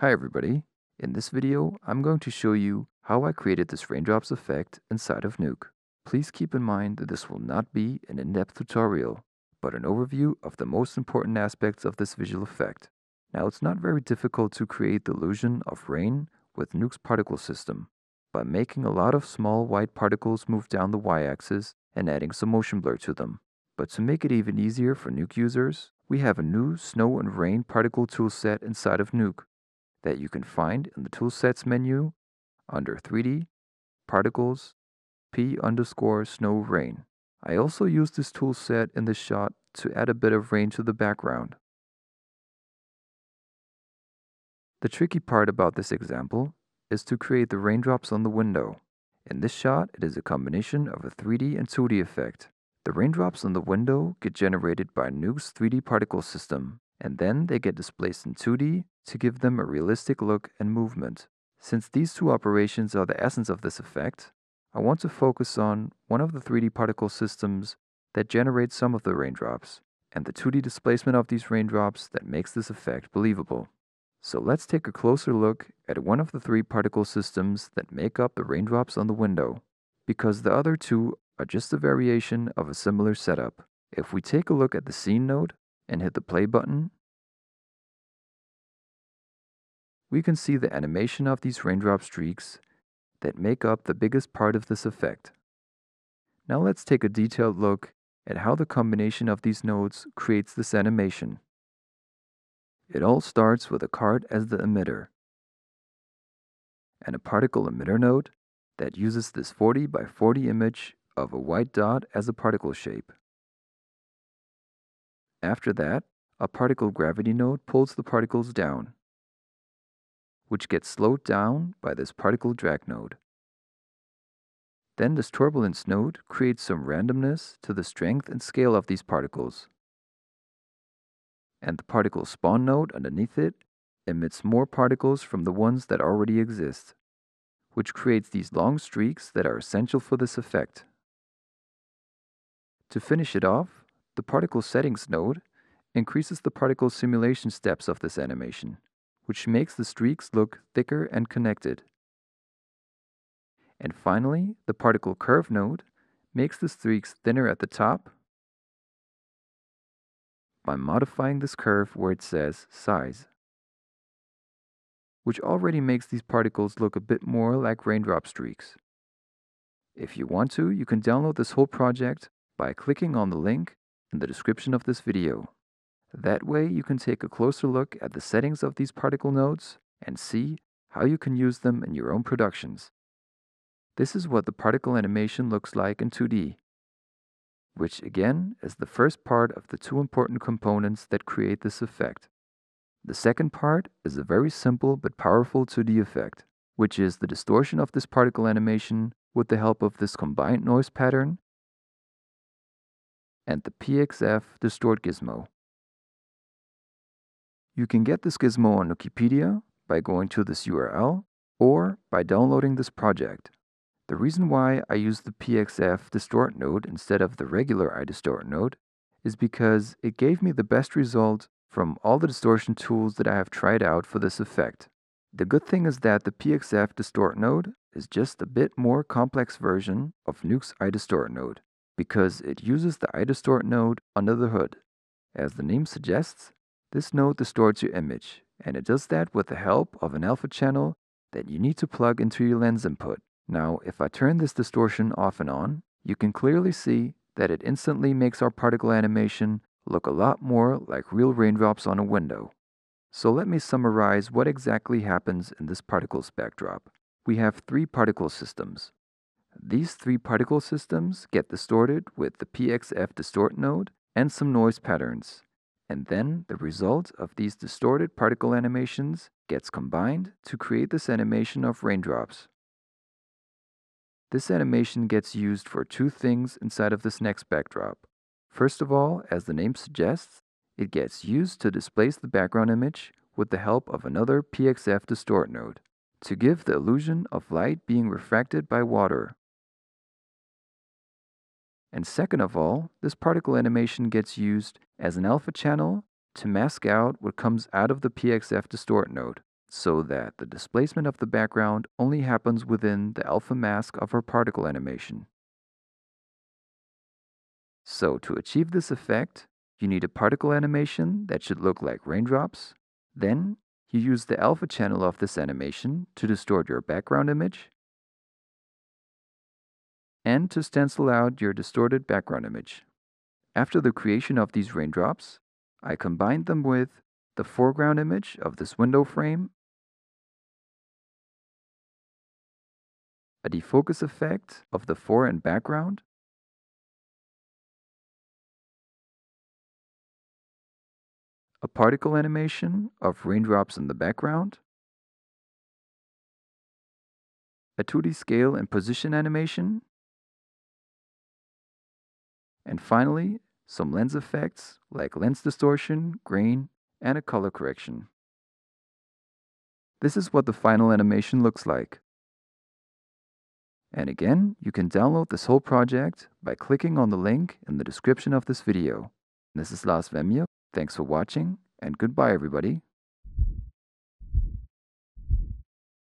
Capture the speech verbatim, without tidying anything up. Hi everybody, in this video I'm going to show you how I created this raindrops effect inside of Nuke. Please keep in mind that this will not be an in-depth tutorial, but an overview of the most important aspects of this visual effect. Now it's not very difficult to create the illusion of rain with Nuke's particle system, by making a lot of small white particles move down the y-axis and adding some motion blur to them. But to make it even easier for Nuke users, we have a new snow and rain particle toolset inside of Nuke, that you can find in the Toolsets menu under three D, Particles, P underscore Snow Rain. I also use this toolset in this shot to add a bit of rain to the background. The tricky part about this example is to create the raindrops on the window. In this shot, it is a combination of a three D and two D effect. The raindrops on the window get generated by Nuke's three D particle system, and then they get displaced in two D to give them a realistic look and movement. Since these two operations are the essence of this effect, I want to focus on one of the three D particle systems that generates some of the raindrops, and the two D displacement of these raindrops that makes this effect believable. So let's take a closer look at one of the three particle systems that make up the raindrops on the window, because the other two are just a variation of a similar setup. If we take a look at the scene node and hit the play button, we can see the animation of these raindrop streaks that make up the biggest part of this effect. Now let's take a detailed look at how the combination of these nodes creates this animation. It all starts with a card as the emitter, and a particle emitter node that uses this forty by forty image of a white dot as a particle shape. After that, a particle gravity node pulls the particles down, which gets slowed down by this particle drag node. Then this turbulence node creates some randomness to the strength and scale of these particles. And the particle spawn node underneath it emits more particles from the ones that already exist, which creates these long streaks that are essential for this effect. To finish it off, the particle settings node increases the particle simulation steps of this animation, which makes the streaks look thicker and connected. And finally, the particle curve node makes the streaks thinner at the top by modifying this curve where it says size, which already makes these particles look a bit more like raindrop streaks. If you want to, you can download this whole project by clicking on the link in the description of this video. That way you can take a closer look at the settings of these particle nodes and see how you can use them in your own productions. This is what the particle animation looks like in two D, which again is the first part of the two important components that create this effect. The second part is a very simple but powerful two D effect, which is the distortion of this particle animation with the help of this combined noise pattern and the P X F distort gizmo. You can get this gizmo on Nukepedia by going to this U R L or by downloading this project. The reason why I use the P X F distort node instead of the regular iDistort node is because it gave me the best result from all the distortion tools that I have tried out for this effect. The good thing is that the P X F distort node is just a bit more complex version of Nuke's iDistort node, because it uses the iDistort node under the hood. As the name suggests, this node distorts your image, and it does that with the help of an alpha channel that you need to plug into your lens input. Now, if I turn this distortion off and on, you can clearly see that it instantly makes our particle animation look a lot more like real raindrops on a window. So let me summarize what exactly happens in this particles backdrop. We have three particle systems. These three particle systems get distorted with the P X F distort node and some noise patterns. And then the result of these distorted particle animations gets combined to create this animation of raindrops. This animation gets used for two things inside of this next backdrop. First of all, as the name suggests, it gets used to displace the background image with the help of another P X F distort node, to give the illusion of light being refracted by water. And second of all, this particle animation gets used as an alpha channel to mask out what comes out of the P X F distort node. so that the displacement of the background only happens within the alpha mask of our particle animation. So to achieve this effect, you need a particle animation that should look like raindrops. Then you use the alpha channel of this animation to distort your background image and to stencil out your distorted background image. After the creation of these raindrops, I combined them with the foreground image of this window frame, a defocus effect of the fore and background, a particle animation of raindrops in the background, a two D scale and position animation, and finally some lens effects like lens distortion, grain, and a color correction. This is what the final animation looks like. And again, you can download this whole project by clicking on the link in the description of this video. This is Lars Wemmje. Thanks for watching, and goodbye everybody.